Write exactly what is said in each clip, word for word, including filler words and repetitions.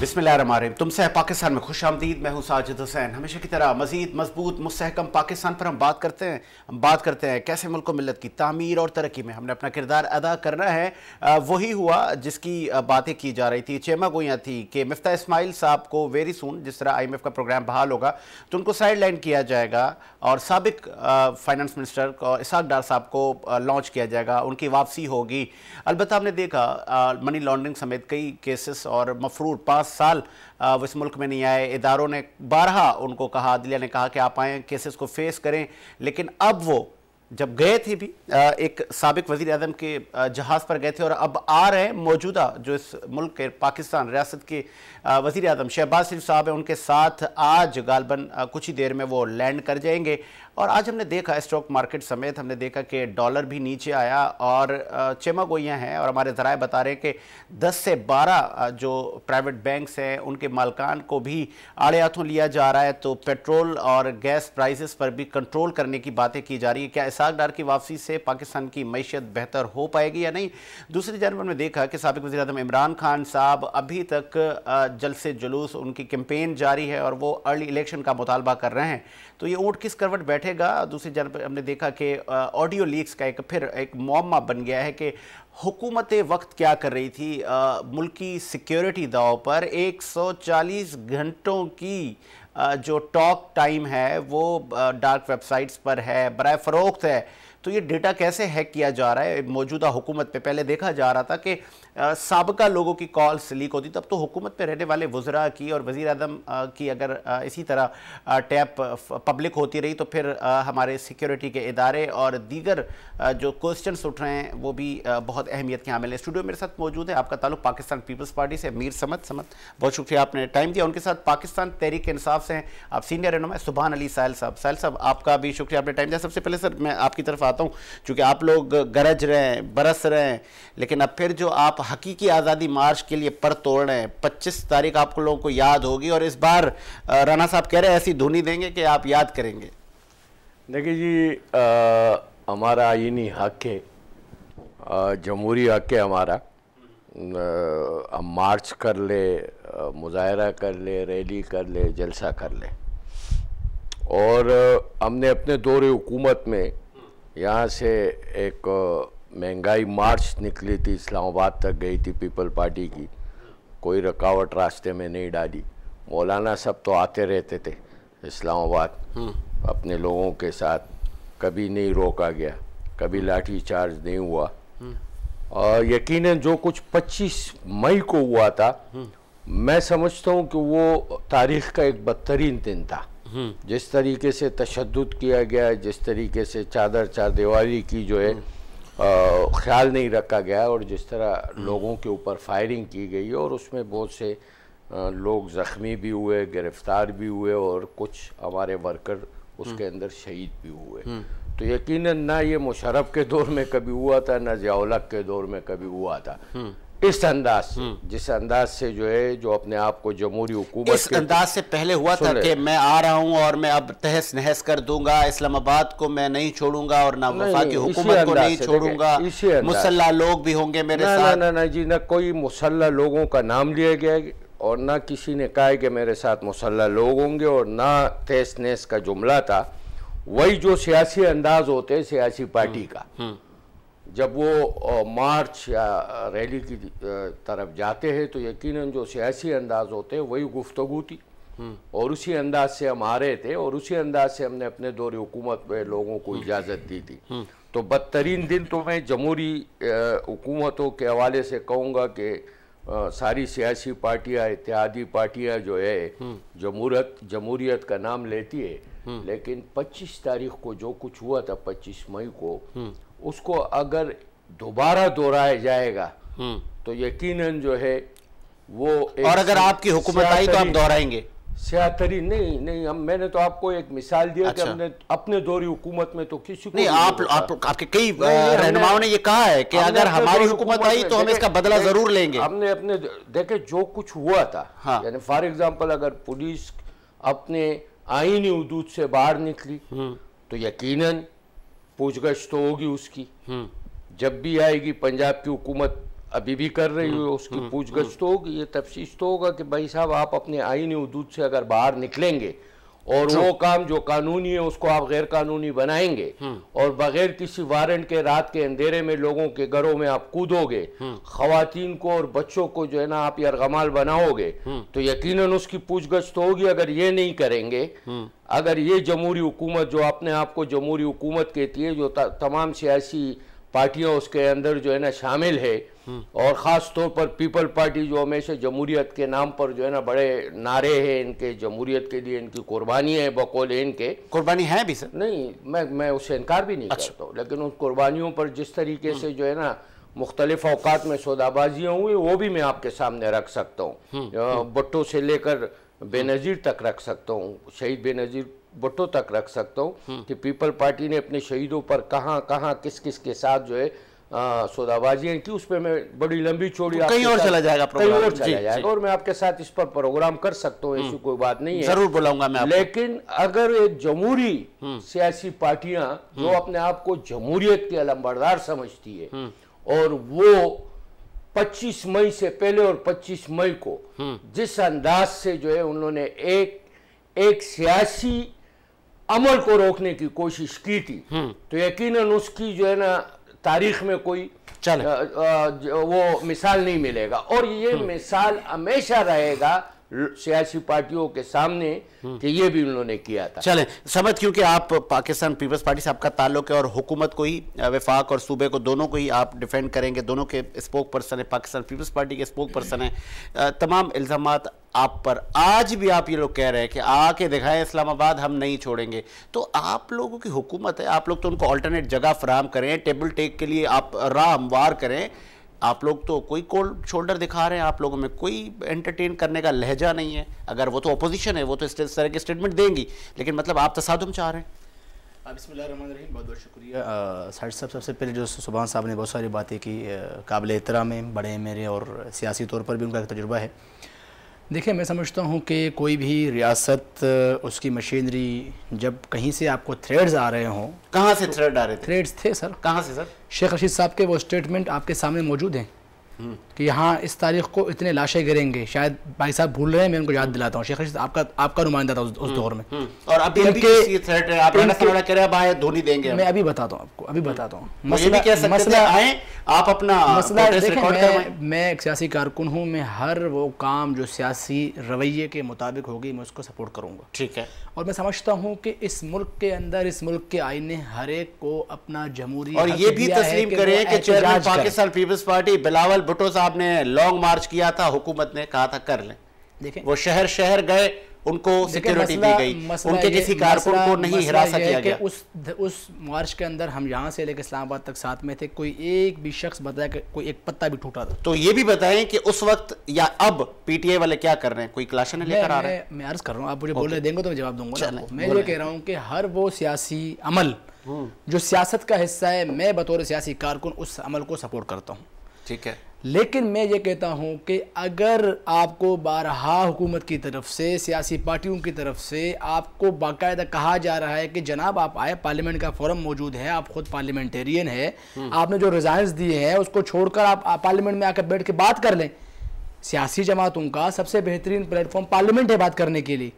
बिस्मिल्लाहिर्रहमानिर्रहीम। तुमसे है पाकिस्तान में खुश आमदीद। मैं हूँ साजिद हुसैन। हमेशा की तरह मज़ीद मजबूत मुस्तहकम पाकिस्तान पर हम बात करते हैं हम बात करते हैं कैसे मुल्क व मिलत की तामीर और तरक्की में हमने अपना किरदार अदा करना है। आ, वही हुआ जिसकी बातें की जा रही थी, चेमा गोइयाँ थी कि मिफ्ता इस्माइल साहब को वेरी सून जिस तरह आई एम एफ का प्रोग्राम बहाल होगा तो उनको साइड लाइन किया जाएगा और साबिक फाइनेंस मिनिस्टर और इशाक डार साहब को लॉन्च किया जाएगा, उनकी वापसी होगी। अलबत्ता हमने देखा मनी लॉन्ड्रिंग समेत कई केसेस और मफरूर पास साल वो इस मुल्क में नहीं आए। इदारों ने बारहा उनको कहा, अदलिया ने कहा कि आप आएँ, केसेस को फेस करें, लेकिन अब वो जब गए थे भी एक साबिक वज़ीर आज़म के जहाज़ पर गए थे और अब आ रहे हैं मौजूदा जो इस मुल्क के पाकिस्तान रियासत के वज़ीर आज़म शहबाज शरीफ साहब हैं, उनके साथ आज गालबन कुछ ही देर में वो लैंड कर जाएंगे। और आज हमने देखा स्टॉक मार्केट समेत हमने देखा कि डॉलर भी नीचे आया और चेमा गोइयाँ हैं और हमारे ज़राए बता रहे हैं कि दस से बारह जो प्राइवेट बैंक्स हैं उनके मालकान को भी आड़े हाथों लिया जा रहा है। तो पेट्रोल और गैस प्राइसेस पर भी कंट्रोल करने की बातें की जा रही है। क्या इशाक डार की वापसी से पाकिस्तान की मैशियत बेहतर हो पाएगी या नहीं? दूसरी जानब हमने देखा कि साबिक़ वज़ीर-ए-आज़म इमरान खान साहब अभी तक जलसे जुलूस उनकी कैंपेन जारी है और वो अर्ली इलेक्शन का मुतालबा कर रहे हैं, तो ये ऊँट किस करवट बैठे। दूसरी जानब हमने देखा कि ऑडियो लीक्स का एक फिर एक मुअम्मा बन गया है कि हुकूमत वक्त क्या कर रही थी। आ, मुल्की सिक्योरिटी दाव पर एक सौ चालीस घंटों की आ, जो टॉक टाइम है वो आ, डार्क वेबसाइट्स पर है, बराए फरोख्त है। तो ये डेटा कैसे हैक किया जा रहा है मौजूदा हुकूमत पे? पहले देखा जा रहा था कि साबका लोगों की कॉल्स लीक होती, तब तो हुकूमत पे रहने वाले वज़रा की और वज़ीर आज़म की अगर इसी तरह टैप पब्लिक होती रही तो फिर हमारे सिक्योरिटी के इदारे और दीगर जो क्वेश्चन उठ रहे हैं वो भी बहुत अहमियत के हामिल हैं। स्टूडियो मेरे साथ मौजूद है, आपका ताल्लुक पाकिस्तान पीपल्स पार्टी से मीर समद। समद, बहुत शुक्रिया आपने टाइम दिया। उनके साथ पाकिस्तान तहरीक इंसाफ से आप सीनियर रहनुमा सुबहान अली साहिल साहब। साहिल साहब, आपका भी शुक्रिया आपने टाइम दिया। सबसे पहले सर मैं आपकी तरफ आता हूँ, चूँकि आप लोग गरज रहे हैं, बरस रहे हैं, लेकिन अब फिर जो आप हकीकी आज़ादी मार्च के लिए पर तोड़ रहे हैं, पच्चीस तारीख आप लोगों को याद होगी और इस बार राणा साहब कह रहे हैं ऐसी धुनी देंगे कि आप याद करेंगे। देखिए जी, आ, हमारा आइनी हक है, जमहूरी हक है हमारा। आ, हम मार्च कर ले, मुजाहरा कर ले, रैली कर ले, जलसा कर ले। और हमने अपने दौर हुकूमत में यहाँ से एक महंगाई मार्च निकली थी, इस्लामाबाद तक गई थी पीपल पार्टी की, कोई रुकावट रास्ते में नहीं डाली। मौलाना साहब तो आते रहते थे इस्लामाबाद अपने लोगों के साथ, कभी नहीं रोका गया, कभी लाठी चार्ज नहीं हुआ। और यकीनन जो कुछ पच्चीस मई को हुआ था, मैं समझता हूँ कि वो तारीख़ का एक बदतरीन दिन था। जिस तरीके से तशद्दुद किया गया, जिस तरीके से चादर चारदीवारी की जो है ख्याल नहीं रखा गया, और जिस तरह लोगों के ऊपर फायरिंग की गई और उसमें बहुत से आ, लोग ज़ख्मी भी हुए, गिरफ्तार भी हुए और कुछ हमारे वर्कर उसके अंदर शहीद भी हुए। तो यकीनन ना ये मुशर्रफ के दौर में कभी हुआ था, ना ज़िया-उल-हक के दौर में कभी हुआ था। इस अंदाज से, जिस अंदाज से जो है, जो अपने आप को जमहूरी हुकूमत, इस अंदाज से पहले हुआ था कि मैं आ रहा हूँ और मैं अब तहस नहस कर दूंगा, इस्लामाबाद को मैं नहीं छोड़ूंगा और ना वफाकी हुकूमत को नहीं छोड़ूंगा, मुसल्ला लोग भी होंगे मेरे ना, साथ। ना, ना, ना जी, ना कोई मुसल्ला लोगों का नाम लिया गया और ना किसी ने कहा कि मेरे साथ मुसल्ला लोग होंगे, और ना तहस नहस का जुमला था। वही जो सियासी अंदाज होते हैं सियासी पार्टी का, जब वो मार्च या रैली की तरफ जाते हैं तो यकीनन जो सियासी अंदाज होते हैं वही गुफ्तगू थी, और उसी अंदाज से हम आ रहे थे और उसी अंदाज से हमने अपने दौर हुकूमत में लोगों को इजाज़त दी थी। तो बदतरीन दिन तो मैं जमहूरी हुकूमतों के हवाले से कहूँगा कि आ, सारी सियासी पार्टियाँ, इत्यादी पार्टियाँ जो है जमहूरत जमहूरियत का नाम लेती है, लेकिन पच्चीस तारीख को जो कुछ हुआ था, पच्चीस मई को, उसको अगर दोबारा दोहराया जाएगा तो यकीनन जो है वो, और अगर आपकी हुकूमत आई तो हम दोहराएंगे। सियातरी नहीं नहीं हम मैंने तो आपको एक मिसाल दिया। अच्छा। कि हमने अपने दौरी हुकूमत में तो किसी को नहीं, नहीं आप, आप आपके कई रहनुमाओं ने ये कहा है कि अगर हमारी हुकूमत आई तो हम इसका बदला जरूर लेंगे। हमने अपने देखे जो कुछ हुआ था, यानी फॉर एग्जाम्पल अगर पुलिस अपने आईनी हदूद से बाहर निकली तो यकीनन पूछगछ तो होगी उसकी। जब भी आएगी पंजाब की हुकूमत अभी भी कर रही हो, उसकी पूछगछ तो होगी, ये तफ्तीश तो होगा कि भाई साहब आप अपने आईनी हदूद से अगर बाहर निकलेंगे और वो काम जो कानूनी है उसको आप गैर कानूनी बनाएंगे और बगैर किसी वारंट के रात के अंधेरे में लोगों के घरों में आप कूदोगे, खवातीन को और बच्चों को जो है ना आप यरगमाल बनाओगे, तो यकीनन उसकी पूछगछ तो होगी। अगर ये नहीं करेंगे, अगर ये जमहूरी हुकूमत जो अपने आप को जमहूरी हुकूमत कहती है, जो तमाम सियासी पार्टियाँ उसके अंदर जो है ना शामिल है और ख़ास तौर पर पीपल पार्टी जो हमेशा जमहूरियत के नाम पर जो है ना बड़े नारे हैं, इनके जमहूरियत के लिए इनकी कुर्बानी है, बकौल इनके कुर्बानी है भी सर, नहीं मैं मैं उससे इनकार भी नहीं अच्छा। करता हूँ, लेकिन उन कुर्बानियों पर जिस तरीके से जो है ना मुख्तलिफ अवकात में सौदाबाजियाँ हुई वो भी मैं आपके सामने रख सकता हूँ, भुट्टो से लेकर बेनज़ीर तक रख सकता हूँ, शहीद बेनज़ीर भुट्टो तक रख सकता हूँ कि पीपल पार्टी ने अपने शहीदों पर कहाँ कहाँ किस किस के साथ जो है सौदाबाजियाँ की, उस पर मैं बड़ी लंबी चौड़ी कहीं और चला जाएगा प्रोग्राम, कहीं और चला जाएगा और मैं आपके साथ इस पर प्रोग्राम कर सकता हूँ, ऐसी कोई बात नहीं है, जरूर बुलाऊंगा मैं। लेकिन अगर ये जमहूरी सियासी पार्टियाँ जो अपने आप को जमहूरियत के अलंबरदार समझती है और वो पच्चीस मई से पहले और पच्चीस मई को जिस अंदाज से जो है उन्होंने एक एक सियासी अमल को रोकने की कोशिश की थी, तो यकीनन उसकी जो है ना तारीख में कोई चले आ, आ, वो मिसाल नहीं मिलेगा और ये मिसाल हमेशा रहेगा सियासी पार्टियों के सामने कि ये भी उन्होंने किया था। चलें समझ, क्योंकि आप पाकिस्तान पीपल्स पार्टी से आपका ताल्लुक है और हुकूमत को ही, वफाक और सूबे को, दोनों को ही आप डिफेंड करेंगे, दोनों के स्पोक पर्सन है, पाकिस्तान पीपल्स पार्टी के स्पोक पर्सन है, तमाम इल्ज़ामात आप पर। आज भी आप ये लोग कह रहे हैं कि आके दिखाएं इस्लामाबाद, हम नहीं छोड़ेंगे, तो आप लोगों की हुकूमत है, आप लोग तो उनको अल्टरनेट जगह फराहम करें, टेबल टेक के लिए आप राह हमवार करें, आप लोग तो कोई कोल्ड शोल्डर दिखा रहे हैं, आप लोगों में कोई एंटरटेन करने का लहजा नहीं है। अगर वो तो अपोजिशन है, वो तो इस तरह की स्टेटमेंट देंगी, लेकिन मतलब आप तसादुम चाह रहे हैं। बिस्मिल्लाहिर्रहमानिर्रहीम, बहुत बहुत शुक्रिया साहिद साहब। सबसे पहले जो सुभान साहब ने बहुत सारी बातें की, काबिल एहतराम है, बड़े हैं मेरे और सियासी तौर पर भी उनका तजुर्बा है। देखिए, मैं समझता हूँ कि कोई भी रियासत, उसकी मशीनरी, जब कहीं से आपको थ्रेड्स आ रहे हों, कहाँ से थ्रेड आ रहे थे? थ्रेड्स थे सर, कहाँ से सर? शेख रशीद साहब के वो स्टेटमेंट आपके सामने मौजूद हैं कि यहाँ इस तारीख को इतने लाशें गिरेंगे, शायद भाई साहब भूल रहे हैं, मैं उनको याद दिलाता हूँ, शेख रशीद आपका आपका नुमाइंदा था उस, उस दौर में। और अभी अभी ये थ्रेट है, आप राना कह रहे हैं आए धोनी देंगे, मैं अभी बताता हूँ आपको, अभी बताता हूँ मसला आए, आप अपना मसला रिकॉर्ड। मैं एक सियासी कारकुन हूँ, मैं हर वो काम जो सियासी रवैये के मुताबिक होगी मैं उसको सपोर्ट करूँगा, ठीक है। और मैं समझता हूँ कि इस मुल्क के अंदर, इस मुल्क के आईने हर एक को अपना जमहूरी, और ये भी तस्लीम करें कि chairman Pakistan peoples party Bilawal Bhutto साहब ने लॉन्ग मार्च किया था, हुकूमत ने कहा था कर लें, देखें वो शहर शहर गए, उनको सिक्योरिटी दी गई, उनके किसी कारकुन को नहीं हिरासत किया गया। उस उस मार्च के अंदर हम यहाँ से लेकर इस्लामाबाद तक साथ में थे, कोई एक भी शख्स बताया कि कोई एक पत्ता भी टूटा था। तो ये भी बताएं कि उस वक्त या अब पीटीआई वाले क्या कर रहे हैं, कोई क्लाशन लेकर आ रहे हैं? मैं अर्ज कर रहा हूँ, आप मुझे बोलने देंगे तो मैं जवाब दूंगा। मैं ये कह रहा हूँ कि हर वो सियासी अमल जो सियासत का हिस्सा है, मैं बतौर सियासी कारकुन उस अमल को सपोर्ट करता हूँ, ठीक है। लेकिन मैं ये कहता हूँ कि अगर आपको बारहा हुकूमत की तरफ से, सियासी पार्टियों की तरफ से आपको बाकायदा कहा जा रहा है कि जनाब आप आए, पार्लियामेंट का फोरम मौजूद है, आप खुद पार्लियामेंटेरियन है, आपने जो रिज़ाइंस दिए हैं उसको छोड़कर आप, आप पार्लियामेंट में आकर बैठ के बात कर लें। सियासी जमातों का सबसे बेहतरीन प्लेटफॉर्म पार्लियामेंट है बात करने के लिए,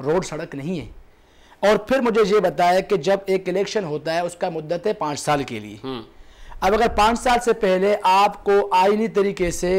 रोड सड़क नहीं है। और फिर मुझे ये बताया कि जब एक इलेक्शन होता है उसका मुद्दत है पाँच साल के लिए। अब अगर पाँच साल से पहले आपको आईनी तरीके से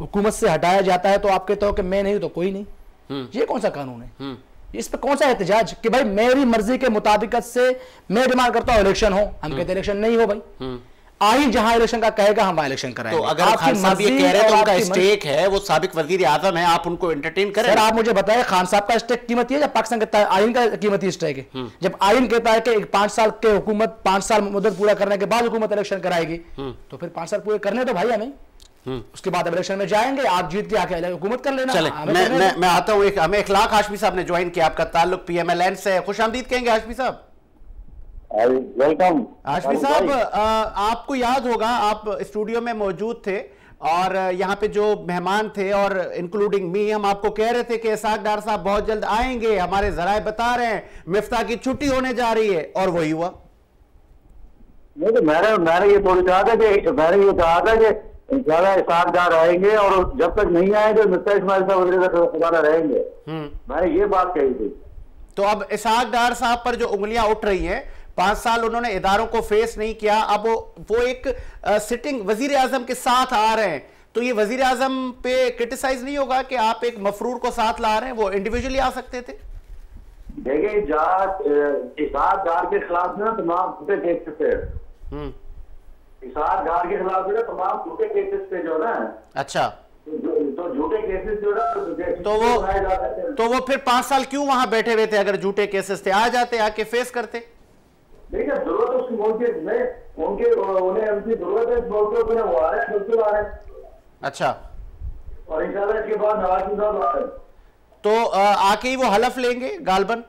हुकूमत से हटाया जाता है तो आप कहते हो कि मैं नहीं तो कोई नहीं, ये कौन सा कानून है, इस पर कौन सा एहतजाज कि भाई मेरी मर्जी के मुताबिकत से मैं डिमांड करता हूँ इलेक्शन हो, हम कहते इलेक्शन नहीं हो भाई, आईन जहां इलेक्शन का कहेगा हम इलेक्शन कराएंगे। तो अगर खान साहब ये कह रहे हैं तो उनका स्टेक है, वो साबिक वजीर आजम है, आप उनको एंटरटेन करें। सर आप मुझे बताएं, खान साहब का स्टेक कीमती है जब पाकिस्तान कहता है आईन का कीमती स्टेक है, जब आईन कहता है कि पांच साल के हुकूमत, पांच साल मुद्दत पूरा करने के बाद हुकूमत इलेक्शन कराएगी, तो फिर पांच साल पूरे करने तो भाई हमें, उसके बाद इलेक्शन में जाएंगे, आप जीत के आके हुकूमत कर लेना। चले मैं मैं मैं आता हूँ, हमें अखलाक हाशमी साहब ने ज्वाइन किया, आपका ताल्लुक पीएमएलएन से है, खुशामदीद कहेंगे हाशमी साहब। वेलकम हाशमी साहब, आपको याद होगा आप स्टूडियो में मौजूद थे और यहाँ पे जो मेहमान थे और इंक्लूडिंग मी, हम आपको कह रहे थे कि इशाक डार साहब बहुत जल्द आएंगे, हमारे जराए बता रहे हैं मिफ्ता की छुट्टी होने जा रही है, और वही हुआ। नहीं तो मैंने मैंने ये बोल कहा था कि मैंने ये कहा था कि इंशाल्लाह इशाक दार आएंगे और जब तक नहीं आएंगे मिस्टर इस्माइल साहब खुदारा रहेंगे, मैंने ये बात कही थी। तो अब इशाक दार साहब पर जो उंगलियां उठ रही हैं, पांच साल उन्होंने इदारों को फेस नहीं किया, अब वो, वो एक आ, सिटिंग वजीर आजम के साथ आ रहे हैं, तो ये वजीर आजम पे क्रिटिसाइज नहीं होगा कि आप एक मफरूर को साथ ला रहे हैं, वो इंडिविजुअली आ सकते थे? देखिए इशाक दार के खिलाफ ना तमाम देख सकते हैं, इशाक दार के खिलाफ जो तमाम झूठे केसेस पे जो ना अच्छा तो झूठे केसेस जो ना तो वो तो वो फिर पांच साल क्यों वहां बैठे हुए थे? अगर झूठे केसेस थे आ जाते, आके फेस करते। देखिए जरूरत उसकी मौजूद में उनके उन्हें उनकी जरूरत है, बोलते उन्हें वो आ रहे हैं, बिल्कुल आ रहे हैं। अच्छा, और इंशाल्लाह इसके बाद नवाज साहब आ रहे हैं तो आके ही वो हलफ लेंगे गालबन,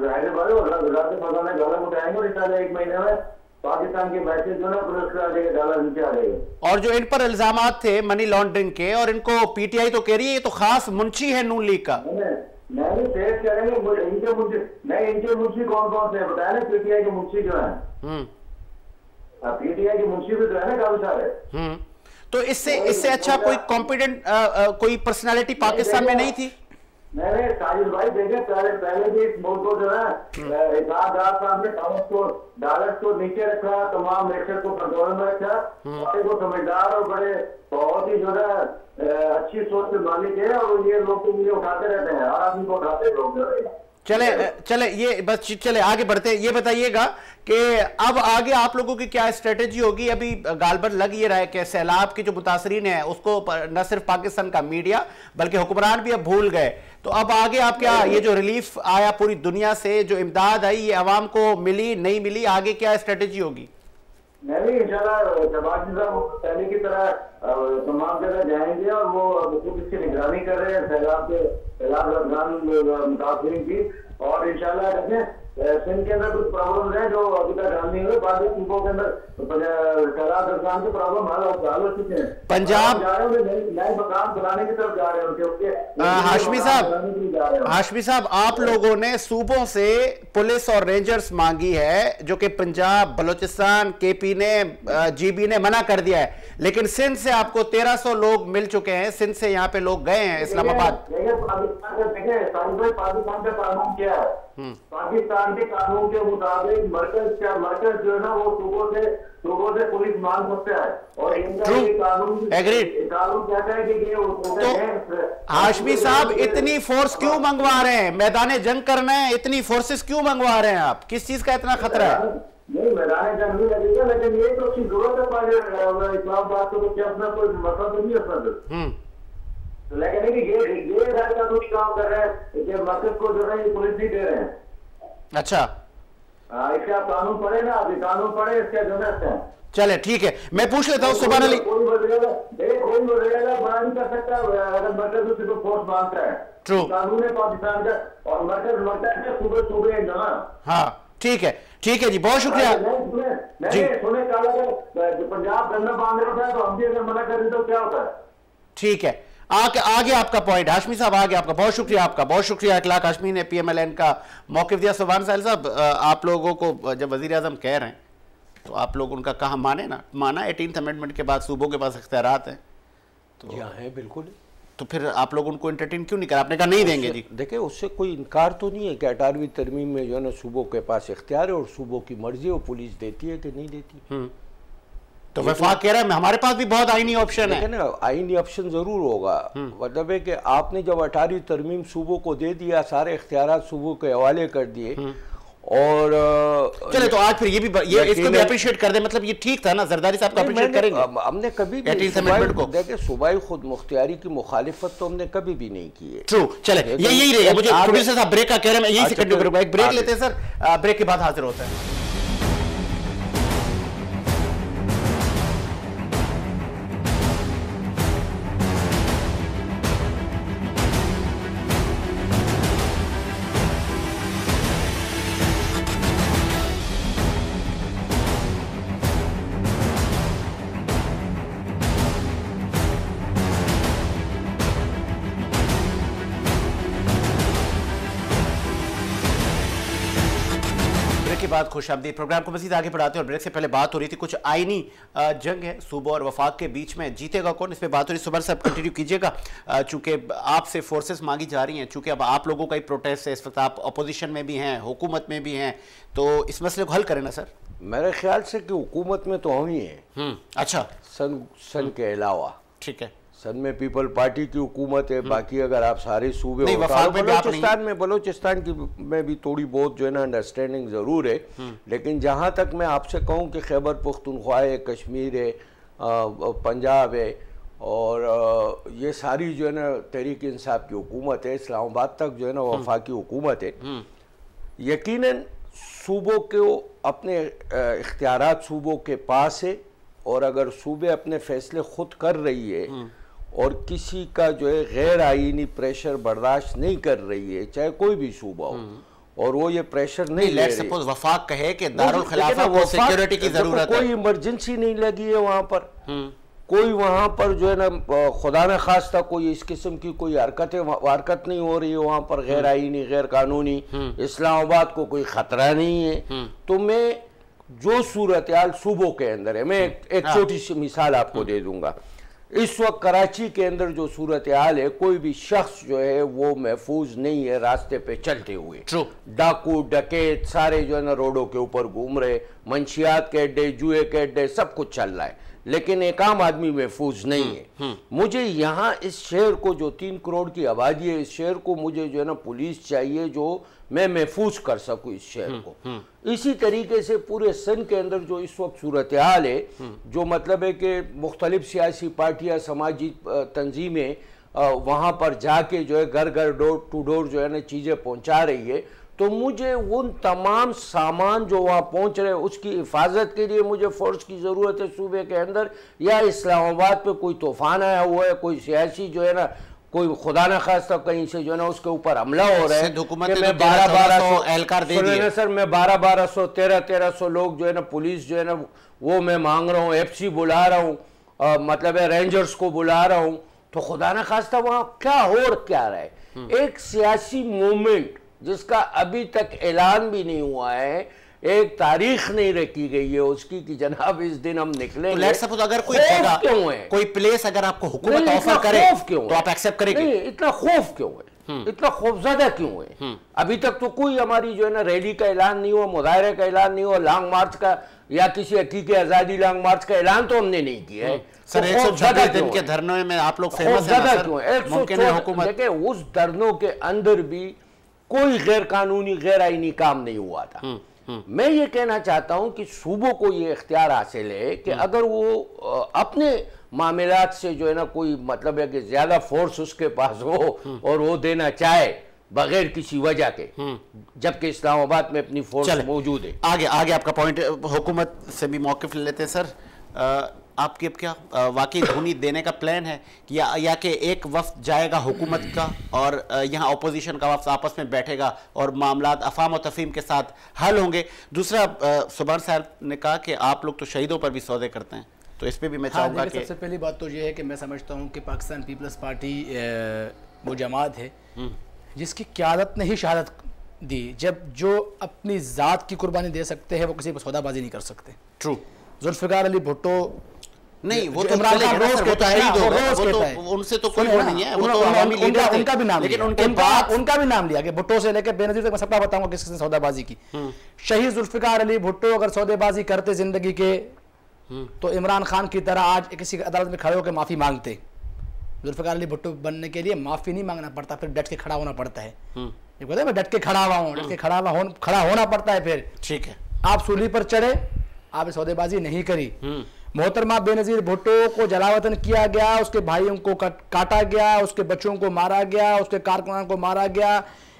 जाहिर बात है वो गुजरात में गलत उठाएंगे और इंशाल्लाह एक महीने में पाकिस्तान के मैसेज जो ना पुरस्कार देगा डालर नीचे आ जाएगा। और जो इन पर इल्जामात थे मनी लॉन्ड्रिंग के, और इनको पीटीआई तो कह रही है ये तो खास मुंशी है नून लीग का। नहीं पेश करेंगे इनके मुंशी, नहीं इनके मुंशी कौन कौन से बताया ना, पीटीआई के मुंशी जो है, पीटीआई के मुंशी भी जो है ना काफी सारे। तो इससे इससे अच्छा कोई कॉम्पिटेंट कोई पर्सनैलिटी पाकिस्तान में नहीं थी? मैंने साजिद भाई देखे पहले पहले भी इस मुल्क को जो है इशाक दार साहब ने काउंस को डॉलर को नीचे रखा, तमाम रेशर को कंट्रोल में रखा, बड़े को समझदार और बड़े बहुत ही जो है अच्छी सोच के मालिक है, और ये लोग तो मुझे उठाते रहते हैं, हर आदमी को उठाते लोग। चले चले ये बस चले आगे बढ़ते, ये बताइएगा कि अब आगे आप लोगों की क्या स्ट्रेटेजी होगी? अभी गालबन लग ये रहा है कि सैलाब के जो मुतासरीन हैं उसको न सिर्फ पाकिस्तान का मीडिया बल्कि हुक्मरान भी अब भूल गए, तो अब आगे आप क्या, ये जो रिलीफ आया पूरी दुनिया से, जो इमदाद आई ये आवाम को मिली नहीं मिली, आगे क्या स्ट्रेटेजी होगी? मैं भी इंशाल्लाह शहबाज साहब पहले की तरह तमाम जगह जाएंगे और वो इसकी निगरानी कर रहे हैं सैलाब के सैलाब अफगान मुतासरीन की, और इंशाल्लाह सिंध के अंदर कुछ प्रॉब्लम है जो अभी तक हल नहीं हुए, बाकी सूबों के अंदर सैलाब अफगान के प्रॉब्लम हल हो चुके हैं। पंजाब जा रहे हैं नए मकान बनाने की तरफ जा रहे हैं उनके। हाशमी साहब, हाशमी साहब आप लोगों ने सूबों से पुलिस और रेंजर्स मांगी है जो कि पंजाब, बलोचिस्तान, केपी ने, जीबी ने मना कर दिया है, लेकिन सिंध से आपको तेरह सौ लोग मिल चुके हैं, सिंध से यहाँ पे लोग गए हैं इस्लामाबाद। पाकिस्तान के कानून के मुताबिक मरकज क्या मरकज जो है ना वो सूबों से सूबों से पुलिस मांग सकता है, और कानून कानून कहता है कि ये। हाशमी साहब इतनी फोर्स क्यों मंगवा रहे हैं? मैदान जंग करना है, इतनी फोर्सेस क्यों मंगवा रहे हैं आप? किस चीज का इतना खतरा है? नहीं मैदान जंग नहीं लगेगा, लेकिन ये तो उसकी जरूरत है, इस्लामाबाद को क्या अपना कोई मतलब तो नहीं अपना, लेकिन ये ये गैर कानूनी काम कर रहे हैं कि मकसद को जो है पुलिस नहीं दे रहे हैं। अच्छा, इसका कानून पड़े ना, अभी कानून पड़े इसका जरूरत है। चले ठीक है, मैं पूछ लेता हूँ सुभान अली, कोई बदलेगा कोई बदलेगा बड़ा नहीं कर सकता अगर मरकज उसे फोर्स मांगता है, कानून है पाकिस्तान का, और मरकज मरकज है सुबह सुबह जमा। हाँ ठीक है, ठीक है जी, बहुत शुक्रिया जी। सुने काला पंजाब गंदा बांध रहा था तो हम भी अगर मना करें तो क्या होता है? ठीक है, आगे आगे आपका पॉइंट हाशमी साहब, आगे आपका बहुत शुक्रिया, आपका बहुत शुक्रिया। अखलाक काश्मीरी ने पीएमएलएन का मौकिफ दिया। सुभान साहिल साहब आप लोगों को जब वजीर आजम कह रहे हैं तो आप लोग उनका कहा माने ना, माना एटीन्थ अमेंडमेंट के बाद सूबों के पास इख्तियारात हैं तो है बिल्कुल, तो फिर आप लोग उनको एंटरटेन क्यों नहीं करा? आपने कहा नहीं देंगे जी। देखिए उससे कोई इनकार तो नहीं है कि अठारहवीं तरमीम में जो है ना सूबों के पास इख्तियार है और सूबों की मर्जी और पुलिस देती है कि नहीं देती। तो वफाक कह रहा है हमारे पास भी बहुत आईनी ऑप्शन है ना, आईनी ऑप्शन जरूर होगा, मतलब है कि आपने जब अठारहवीं तरमीम सूबों को दे दिया, सारे इख्तियार सूबों के हवाले कर दिए, और चले तो आज फिर ये भी ये इसको भी अप्रिशिएट कर दे, मतलब ये ठीक था ना, जरदारी साहब को अप्रिशिएट करेंगे। हमने कभी भी सूबाई खुद मुख्तियारी की मुखालिफत तो हमने कभी भी नहीं की है। ट्रू, चले ये यही रहेगा, मुझे प्रोड्यूसर साहब ब्रेक का कह रहे हैं, मैं यही से कंटिन्यू करूंगा। एक ब्रेक लेते हैं सर, ब्रेक के बाद हाजिर होता है। के बाद खुशामदीद। प्रोग्राम को मज़ीद आगे बढ़ाते हैं और ब्रेक से पहले बात हो रही थी कुछ आइनी जंग है सूबों और वफाक के बीच में, जीतेगा कौन, इस पर बात हो रही। सुबह से आप कंटिन्यू कीजिएगा चूँकि आपसे फोर्सेस मांगी जा रही हैं, चूँकि अब आप लोगों का ही प्रोटेस्ट है, इस वक्त आप अपोजिशन में भी हैं हुकूमत में भी हैं, तो इस मसले को हल करें ना सर। मेरे ख्याल से कि हुकूमत में तो हम ही हैं। अच्छा, सन सन के अलावा ठीक है, सन में पीपल पार्टी की हुकूमत है, बाकी अगर आप सारे सूबे बलोचिस्तान में बलोचिस्तान की में भी थोड़ी बहुत जो है ना अंडरस्टैंडिंग ज़रूर है, लेकिन जहाँ तक मैं आपसे कहूँ कि खैबर पख्तूनख्वा है, कश्मीर है, पंजाब है और ये सारी जो है ना तहरीक इंसाफ की हुकूमत है, इस्लामाबाद तक जो है ना वफाकी हुकूमत है, यकीनन सूबों को अपने इख्तियारात सूबों के पास है और अगर सूबे अपने फैसले खुद कर रही है और किसी का जो है गैर आईनी प्रेशर बर्दाश्त नहीं कर रही है, चाहे कोई भी सूबा हो, और वो ये प्रेशर नहीं, नहीं सपोज वफाक कहे कि दारुल खिलाफा को सिक्योरिटी की जरूरत है, कोई इमरजेंसी नहीं लगी है वहाँ पर, कोई वहाँ पर जो है ना खुदा न खास्ता कोई इस किस्म की कोई हरकतें हरकत नहीं हो रही है वहाँ पर, गैर आईनी गैर कानूनी, इस्लामाबाद को कोई ख़तरा नहीं है, तो मैं जो सूरत हाल सूबों के अंदर है, मैं एक छोटी सी मिसाल आपको दे दूंगा। इस वक्त कराची के अंदर जो सूरत हाल है, कोई भी शख्स जो है वो महफूज नहीं है रास्ते पे चलते हुए, डाकू डकैत सारे जो है ना रोडों के ऊपर घूम रहे, मंशियात के अड्डे जुए के अड्डे सब कुछ चल रहा है, लेकिन एक आम आदमी महफूज नहीं है। मुझे यहाँ इस शहर को जो तीन करोड़ की आबादी है, इस शहर को मुझे जो है ना पुलिस चाहिए जो मैं महफूज कर सकूँ इस शहर को। इसी तरीके से पूरे सिंध के अंदर जो इस वक्त सूरत हाल है, जो मतलब है कि मुख्तलिफ सियासी पार्टियाँ समाजी तंजीमें वहाँ पर जाके जो है घर घर डोर टू डोर जो है ना चीज़ें पहुँचा रही है, तो मुझे उन तमाम सामान जो वहाँ पहुँच रहे हैं उसकी हिफाजत के लिए मुझे फोर्स की ज़रूरत है सूबे के अंदर, या इस्लामाबाद पे कोई तूफान आया हुआ है, कोई सियासी जो है ना कोई खुदा न खास्ता कहीं से जो है ना उसके ऊपर हमला हो रहा है, कि मैं बारह बारह सौ एहलकार दे दिए ना सर, मैं बारह बारह सौ तेरह तेरह सौ लोग जो है ना पुलिस जो है ना वो मैं मांग रहा हूँ, एफ सी बुला रहा हूँ, मतलब है रेंजर्स को बुला रहा हूँ, तो खुदा न खास्ता वहाँ क्या हो क्या रहा है। एक सियासी मूवमेंट जिसका अभी तक ऐलान भी नहीं हुआ है, एक तारीख नहीं रखी गई है उसकी कि जनाब इस दिन हम निकलेंगे, तो अगर कोई क्यों है, कोई प्लेस अगर आपको हुकूमत ऑफर करे तो आप एक्सेप्ट करेंगे, इतना खौफ क्यों है, इतना खौफजदा क्यों है? अभी तक तो कोई हमारी जो है ना रैली का ऐलान नहीं हुआ, मुजाहरे का ऐलान नहीं हुआ, लॉन्ग मार्च का या किसी हकीकी आज़ादी लॉन्ग मार्च का ऐलान तो हमने नहीं किया है। सर एक सौ छब्बीस दिन के धरनों में आप लोग देखिए, उस धरनों के अंदर भी कोई गैर कानूनी गैर आईनी काम नहीं हुआ था। हुँ, हुँ. मैं ये कहना चाहता हूँ कि सूबों को ये इख्तियार हासिल है कि हुँ. अगर वो अपने मामलात से जो है ना कोई मतलब है कि ज्यादा फोर्स उसके पास हो हुँ. और वो देना चाहे बगैर किसी वजह के, जबकि इस्लामाबाद में अपनी फोर्स मौजूद है। आगे आगे आपका पॉइंट, हुकूमत से भी मौक़िफ़ लेते हैं सर। आ, आपकी अब क्या वाकई धुनी देने का प्लान है या या कि एक वफ्द जाएगा हुकूमत का और यहाँ अपोजिशन का वफ्द आपस में बैठेगा और मामलात अफाम और तफहीम के साथ हल होंगे? दूसरा, सुभान साहब ने कहा कि आप लोग तो शहीदों पर भी सौदे करते हैं, तो इस पर भी मैं चाहूँगा कि सबसे पहली बात तो ये है कि मैं समझता हूँ कि पाकिस्तान पीपल्स पार्टी वो जमात है जिसकी क़यादत ने ही शहादत दी, जब जो अपनी ज़ात की कुर्बानी दे सकते हैं वो किसी पर सौदाबाजी नहीं कर सकते। ट्रू, जुल्फिकार अली भुट्टो नहीं, वो तो उनसे तो कोई नहीं है, उनका भी नाम लेकिन उनका भी नाम लिया गया, भुट्टो से लेकर बेनजीर तक मैं सबका बताऊंगा किस किसने सौदेबाजी की। शहीद जुल्फिकार अली भुट्टो अगर सौदेबाजी करते जिंदगी के तो इमरान खान की तरह आज किसी अदालत में खड़े होकर माफी मांगते। जुल्फिकार अली भुट्टो बनने के लिए माफी नहीं मांगना पड़ता, फिर डट के खड़ा होना पड़ता है। ये कहते हैं मैं डट के खड़ा हुआ हूँ, डट के खड़ा खड़ा होना पड़ता है। फिर ठीक है, आप सूली पर चढ़े, आपने सौदेबाजी नहीं करी। मोहतरमा बेनजीर भुट्टो को जलावतन किया गया, उसके भाइयों को काटा गया, उसके बच्चों को मारा गया, उसके कारकुनों को मारा गया।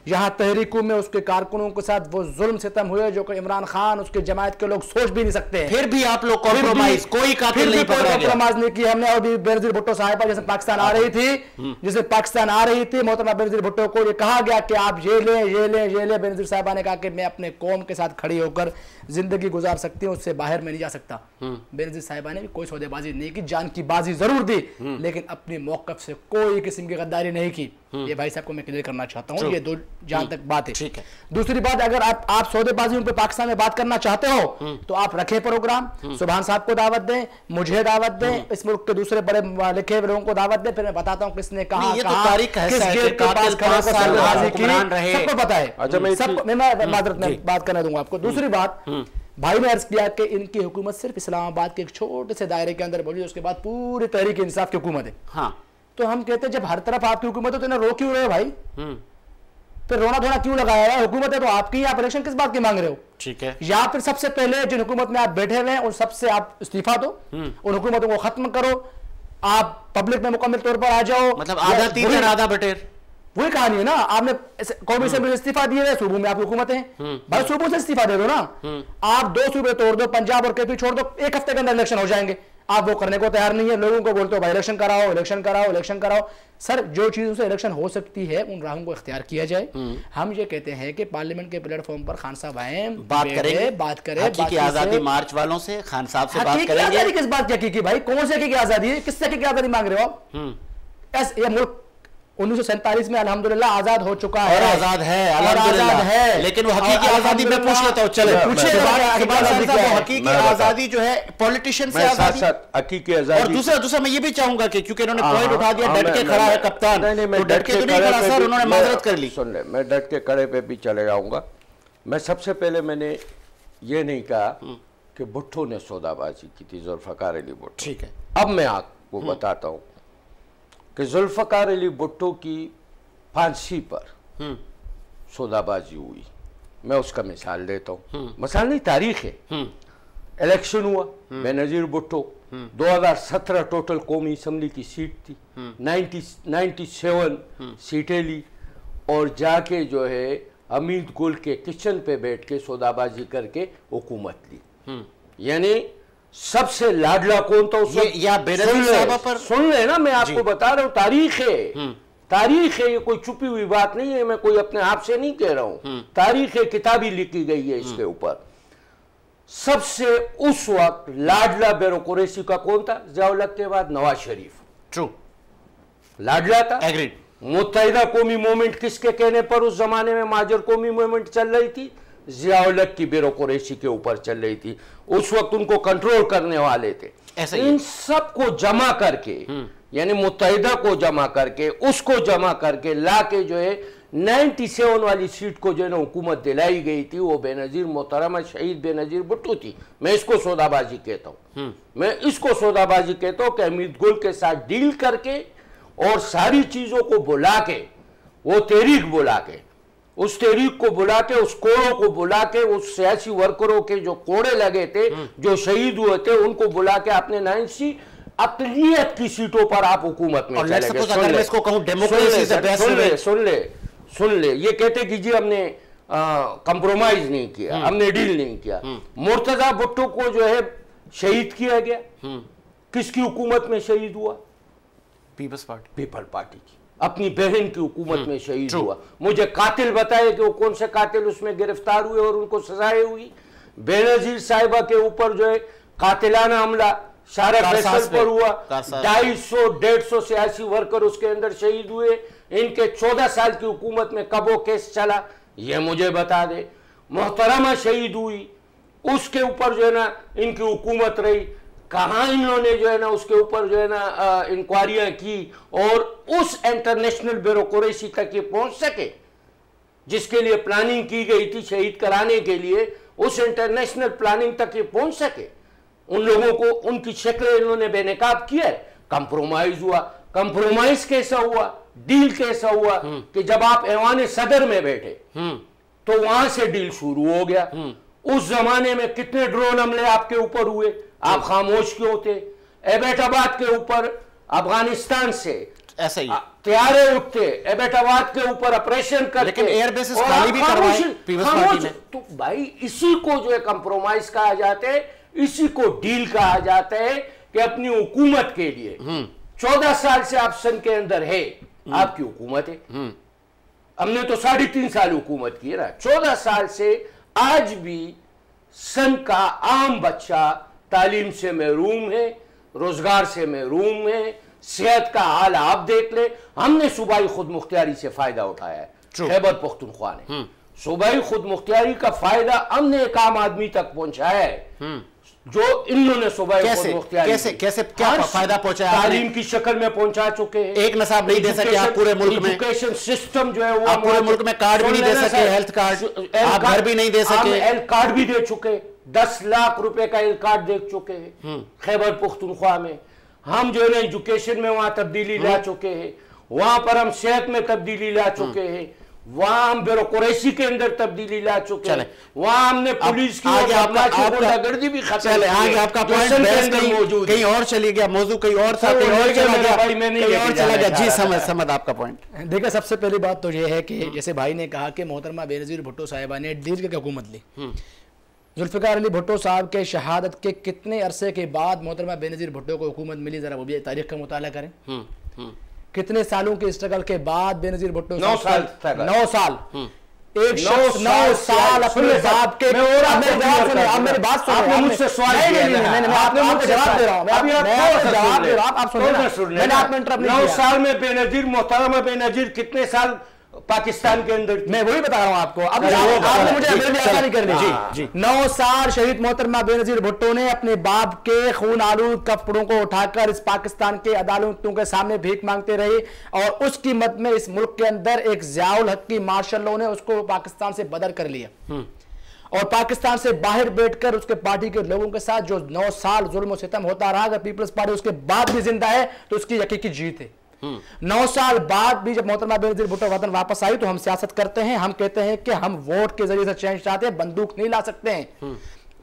यहाँ तहरीकों में उसके कारकुनों के साथ वो जुल्म सितम हुए जो कि इमरान खान उसके जमायत के लोग सोच भी नहीं सकते। फिर भी आप लोग कॉम्प्रोमाइज कोई कातिल नहीं पकड़ा गया, कॉम्प्रोमाइज नहीं किया हमने। और भी बेनजीर भुट्टो साहिबा जैसे पाकिस्तान आ रही थी जैसे पाकिस्तान आ रही थी मोहतरमा बेनजीर भुट्टो को ये कहा गया कि आप ये लें ये लें ये लें। बेनजीर साहिबा ने कहा कि मैं अपने कौम के साथ खड़ी होकर जिंदगी गुजार सकती हूँ, उससे बाहर में नहीं जा सकता। बेनजीर साहिबा ने भी कोई सौदेबाजी नहीं की, जान की बाजी जरूर दी लेकिन अपने मौकफ से कोई किस्म की गद्दारी नहीं की। ये भाई साहब को मैं क्लियर करना चाहता हूँ, ये दो जहां तक बात है ठीक है। दूसरी बात, अगर आप आप सौदेबाजी उन पे पाकिस्तान में बात करना चाहते हो तो आप रखें प्रोग्राम, सुभान साहब को दावत दें, मुझे दावत दें, इस मुल्क के दूसरे बड़े लिखे लोगों को दावत दें, फिर मैं बताता हूँ किसने कहा, सबको पता है, सब मैं बात करने दूंगा आपको। दूसरी बात, भाई ने अर्ज किया कि इनकी हुकूमत सिर्फ इस्लामाबाद के एक छोटे से दायरे के अंदर बोली, उसके बाद पूरी तहरीक इंसाफ की हुकूमत है। हाँ, तो हम कहते हैं जब हर तरफ आपकी हुकूमत है तो इन्हें रो क्यों रहे हो भाई, तो रोना धोना क्यों लगाया है, हुकूमत है तो आपकी, आप इलेक्शन किस बात की मांग रहे हो ठीक है। या फिर सबसे पहले जिन हुकूमत में आप बैठे हुए हैं उन सबसे आप इस्तीफा दो, उन हुकूमतों को खत्म करो, आप पब्लिक में मुकम्मल तौर पर आ जाओ, मतलब आधा तीन आधा बटेर, वही कहानी है ना। आपने कौमी असेंबली से इस्तीफा दिए है, सूबों में आपकी हुकूमत है, भाई सूबों से इस्तीफा दे दो ना, आप दो सूबे तोड़ दो, पंजाब और केपी छोड़ दो, एक हफ्ते के अंदर इलेक्शन हो जाएंगे, आप वो करने को तैयार नहीं है। लोगों को बोलते हो भाई इलेक्शन कराओ इलेक्शन कराओ इलेक्शन कराओ, सर जो चीजों से इलेक्शन हो सकती है उन राहों को इख्तियार किया जाए। हम ये कहते हैं कि पार्लियामेंट के प्लेटफॉर्म पर खान साहब आए, बात करेंगे, बात करें आजादी मार्च वालों से, खान साहब से बात करेंगे, किस बात की भाई, कौन से की आजादी है, किससे की आजादी मांग रहे हो आप। मुल्क उन्नीस सौ सैंतालीस में अल्हम्दुलिल्लाह आजाद हो चुका है, आजाद है, आजाद है, लेकिन वो हकीकी आजादी में पूछ लेता हूं, चले पूछे हकीकी आजादी जो है पॉलिटिशियन से आजादी, हकीकी आजादी। और दूसरा दूसरा मैं ये भी चाहूंगा कि क्योंकि इन्होंने पॉइंट उठा दिया, डट के खड़ा है कप्तान, तो डट के तो नहीं खड़ा सर, उन्होंने माजरत कर ली। सुन ले, मैं डट के खड़े पे भी चले जाऊंगा। मैं सबसे पहले मैंने ये नहीं कहा कि भुट्टो ने सौदाबाजी की थी, जुल्फकार अली भुट्टो ठीक है। अब मैं आपको बताता हूँ कि जुल्फकार अली भुट्टो की फांसी पर सौदाबाजी हुई, मैं उसका मिसाल देता हूँ, मिसाल नहीं तारीख है। इलेक्शन हुआ, बेनज़ीर भुट्टो दो हज़ार सत्रह टोटल कौमी असम्बली की सीट थी, नाइन्टी सेवन सीटें ली और जाके जो है हमीद गुल के किचन पे बैठ के सौदाबाजी करके हुकूमत ली। यानी सबसे लाडला कौन था उस वक्त, या बेनज़ीर साहब पर, सुन ले ना, मैं आपको बता रहा हूँ, तारीख है, तारीख है, ये कोई छुपी हुई बात नहीं है, मैं कोई अपने आप से नहीं कह रहा हूँ, तारीख है, किताबी लिखी गई है इसके ऊपर। सबसे उस वक्त लाडला ब्यूरोक्रेसी का कौन था, ज़िया-उल-हक़ के बाद नवाज शरीफ, ट्रू लाडला था, एग्रीड। मुत्तहिदा कौमी मूवमेंट किसके कहने पर उस जमाने में माजर कौमी मूवमेंट चल रही थी, ज़िया-उल-हक़ की ब्यूरोक्रेसी के ऊपर चल रही थी, उस वक्त उनको कंट्रोल करने वाले थे। इन सब को जमा करके, यानी मुत्तहिदा को जमा करके, उसको जमा करके ला के जो है सत्तानवे वाली सीट को जो है ना हुकूमत दिलाई गई थी, वो बेनज़ीर मोहतरमा शहीद बेनज़ीर भुट्टो थी। मैं इसको सौदाबाजी कहता हूँ, मैं इसको सौदाबाजी कहता हूँ कि हमीद गुल के साथ डील करके और सारी चीज़ों को बुला के, वो तहरीक बुला के, उस तहरीक को बुला के, उस कोड़ों को बुला के, उस सियासी वर्करों के जो कोड़े लगे थे, जो शहीद हुए थे, उनको बुला के आपने नाइन्सी अकलियत की सीटों पर आप हुकूमत में चले गए। सुन ले, इसको कहूं डेमोक्रेसी से बेस्ट, सुन ले सुन ले सुन ले ये कहते कि जी हमने कंप्रोमाइज नहीं किया, हमने डील नहीं किया। मुर्तजा भुट्टो को जो है शहीद किया गया, किसकी हुकूमत में शहीद हुआ, पीपल्स पार्टी, पीपल पार्टी की, अपनी बहन की हुकूमत में शहीद हुआ। मुझे कातिल बताए कि वो कौन से कातिल उसमें गिरफ्तार हुए और उनको सजाएं हुई। बेनज़ीर साहिबा के ऊपर जो है कातिलाना हमला सारा फैसल पर हुआ, ढाई सौ डेढ़ सौ सियासी वर्कर उसके अंदर शहीद हुए, इनके चौदह साल की हुकूमत में कबो केस चला, ये मुझे बता दे। मोहतरमा शहीद हुई, उसके ऊपर जो है ना इनकी हुकूमत रही, कहाँ इन्होंने जो है ना उसके ऊपर जो है ना इंक्वायरियां की और उस इंटरनेशनल ब्यूरोक्रेसी तक ये पहुंच सके जिसके लिए प्लानिंग की गई थी शहीद कराने के लिए, उस इंटरनेशनल प्लानिंग तक ये पहुंच सके। उन लोगों को, उनकी शक्लें इन्होंने बेनकाब किया। कंप्रोमाइज हुआ, कंप्रोमाइज कैसा हुआ, डील कैसा हुआ कि जब आप ऐवान सदर में बैठे तो वहां से डील शुरू हो गया। उस जमाने में कितने ड्रोन हमले आपके ऊपर हुए, आप खामोश क्यों होते। एबेटाबाद के ऊपर अफगानिस्तान से ऐसे ही त्यारे उठते, एबेटाबाद के ऊपर ऑपरेशन करते, लेकिन एयर बेसिस खाली भी करवाए पीपल्स पार्टी ने। तो भाई इसी को जो है कंप्रोमाइज कहा जाता है, इसी को डील कहा जाता है कि अपनी हुकूमत के लिए चौदह साल से आप सन के अंदर है, आपकी हुकूमत है, हमने तो साढ़े तीन साल हुकूमत की है ना, चौदह साल से आज भी सन का आम बच्चा तालीम से महरूम है, रोजगार से महरूम है, सेहत का हाल आप देख ले, हमने सूबाई खुद मुख्तियारी से फायदा उठाया है। खैबर पख्तूनख्वा ने सूबाई खुद मुख्तियारी का फायदा हमने एक आम आदमी तक पहुंचाया है, जो इन लोगों ने सुबह कैसे, कैसे, कैसे क्या फायदा पहुंचाया, तालीम की शक्ल में पहुंचा चुके हैं। एक नसाब नहीं दे सके आप पूरे मुल्क में, एजुकेशन सिस्टम जो है वो आप पूरे मुल्क में, कार्ड भी नहीं दे सके, हेल्थ कार्ड, आप घर भी नहीं दे सके, हेल्थ कार्ड भी दे चुके, दस लाख रुपए का हेल्थ कार्ड दे चुके हैं। खैबर पख्तूनख्वा में हम जो है ना एजुकेशन में वहाँ तब्दीली ला चुके हैं, वहाँ पर हम सेहत में तब्दीली ला चुके हैं, वहाँ हम ब्यूरोक्रेसी के अंदर तब्दीली ला चुके हैं, वहाँ हमने पुलिस की आगे आपका, आपका, गर्दी भी खत्म है। आगे आपका पॉइंट बहस कहीं और चली गया, मौजू कहीं और था, कहीं और चला गया भाई, मैंने कहीं और चला गया। जी समझ समझ आपका पॉइंट। देखिए सबसे पहली बात तो ये है कि जैसे भाई ने कहा कि मोहतरमा बेनज़ीर भुट्टो साहिबा ने दीर्घ की हुकूमत ली, जुल्फ़िकार अली भुट्टो साहब के शहादत के कितने अरसे के बाद मोहतरमा बेनज़ीर भुट्टो को हुकूमत मिली, जरा वो भी तारीख का मुताला करें। कितने सालों के स्ट्रगल के बाद बेनज़ीर भुट्टो नौ साल नौ साल एक शख्स नौ साल अपने साहब के मेरी बात सुन मुझसे सवाल जवाब दे रहा हूँ, नौ साल में बेनज़ीर मोहतरमा बेनज़ीर कितने साल पाकिस्तान के अंदर, मैं वही बता रहा हूँ आपको। अब आपने मुझे नहीं करनी जी जी नौ साल शहीद मोहतरमा बेनज़ीर भुट्टो ने अपने बाप के खून आलूद कपड़ों को उठाकर इस पाकिस्तान के अदालतों के सामने भीख मांगते रहे, और उस कीमत में इस मुल्क के अंदर एक ज़ियाउल हक की मार्शल लॉ ने उसको पाकिस्तान से बदर कर लिया, और पाकिस्तान से बाहर बैठकर उसके पार्टी के लोगों के साथ जो नौ साल जुल्म और सितम होता रहा, अगर पीपल्स पार्टी उसके बाद भी जिंदा है तो उसकी हकीकी जीत है। नौ साल बाद भी जब मोहतरमा बेनज़ीर भुट्टो वतन वापस आई तो हम सियासत करते हैं, हम कहते हैं कि हम वोट के जरिए से चेंज चाहते हैं, बंदूक नहीं ला सकते हैं।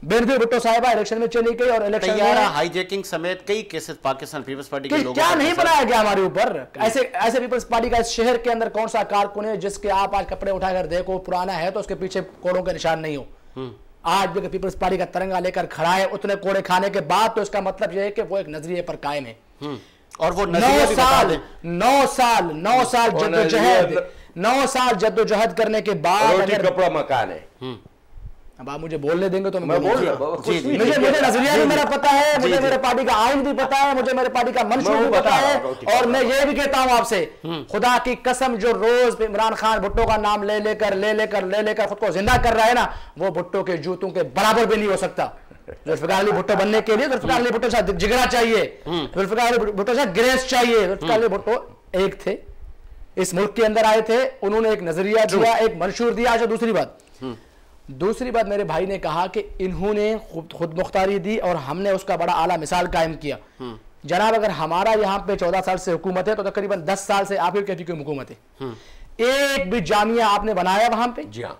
बेनज़ीर भुट्टो साहिबा इलेक्शन में चली गई और इलेक्शन में हाईजैकिंग समेत कई केसेस पाकिस्तान पीपल्स पार्टी के लोगों क्या नहीं बनाया गया हमारे ऊपर। ऐसे ऐसे पीपल्स पार्टी का इस शहर के अंदर कौन सा कारकुन है जिसके आप आज कपड़े उठाकर देखो, पुराना है तो उसके पीछे कोड़ों के निशान नहीं हो, आज भी पीपल्स पार्टी का तिरंगा लेकर खड़ा है, उतने कोड़े खाने के बाद तो इसका मतलब यह है कि वो एक नजरिए पर कायम है। और वो नौ साल नौ साल नौ साल जद्दोजहद नौ साल जद्दोजहद करने के बाद कपड़ा मकान है। अब आप मुझे बोलने देंगे तो मैं बोल मुझे मुझे नजरिया भी मेरा पता है, मुझे मेरे पार्टी का आइन भी पता है, मुझे मेरे पार्टी का मंशूर भी पता है, और मैं ये भी कहता हूँ आपसे खुदा की कसम, जो रोज इमरान खान भुट्टो का नाम ले लेकर ले लेकर ले लेकर खुद को जिंदा कर रहा है ना, वो भुट्टो के जूतों के बराबर भी नहीं हो सकता। जुल्फ़िकार अली भुट्टो बनने के लिए जुल्फ़िकार अली भुट्टो साहब जिगरा चाहिए, जुल्फ़िकार अली भुट्टो साहब ग्रेस चाहिए। जुल्फ़िकार अली भुट्टो एक थे, इस मुल्क के अंदर आए थे, उन्होंने एक नजरिया दिया, एक मंशूर दिया। अच्छा दूसरी बात दूसरी बात मेरे भाई ने कहा कि इन्होंने खुद खुद मुख्तारी दी और हमने उसका बड़ा आला मिसाल कायम किया। जनाब अगर हमारा यहाँ पे चौदह साल से हुकूमत है तो तकरीबन दस साल से आपकी कहती की हुकूमत है, एक भी जामिया आपने बनाया वहां पे? जी हाँ।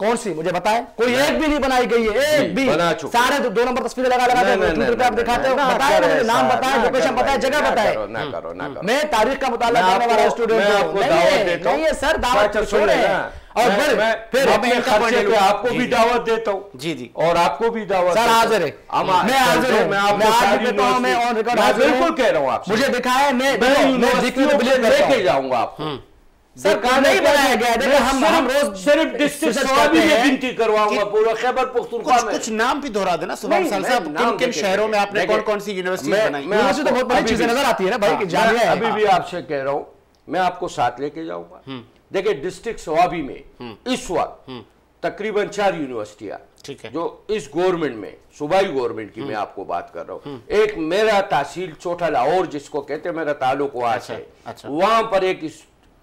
कौन सी मुझे बताएं, कोई एक भी नहीं बनाई गई है, एक भी सारे तो दो नंबर तस्वीरें लगा लगा के आप दिखाते हो, बताएं मुझे नाम, बताएं लोकेशन, बताएं जगह, बताएं। मैं तारीख का मुताला करने वाला स्टूडेंट नहीं है सर, दावत छोड़े और फिर आपको भी दावत देता हूँ जी जी और आपको भी दावत सर हाजिर है, मुझे दिखाए मैं जाऊंगा आपको सर नहीं बनाया गया। देखो हम हम रोज सिर्फ डिस्ट्रिक्ट सवाबी में गिनती करवाऊंगा पूरा खैबर पख्तूनख्वा में। कुछ नाम भी दोहरा देना सुभान साहब साहब, किन किन शहरों में आपने कौन कौन सी यूनिवर्सिटी बनाई, मुझे तो बहुत बड़ी चीजें नजर आती है ना भाई कि जाने। अभी भी आपसे कह रहा हूँ मैं आपको साथ लेके जाऊंगा। देखिये डिस्ट्रिक्ट सवाबी में इस वक्त तकरीबन चार यूनिवर्सिटियाँ जो इस गवर्नमेंट में सूबाई गवर्नमेंट की मैं आपको बात कर रहा हूँ। एक मेरा तहसील छोटा लाहौर जिसको कहते हैं, मेरा ताल्लुक वहाँ से, वहाँ पर एक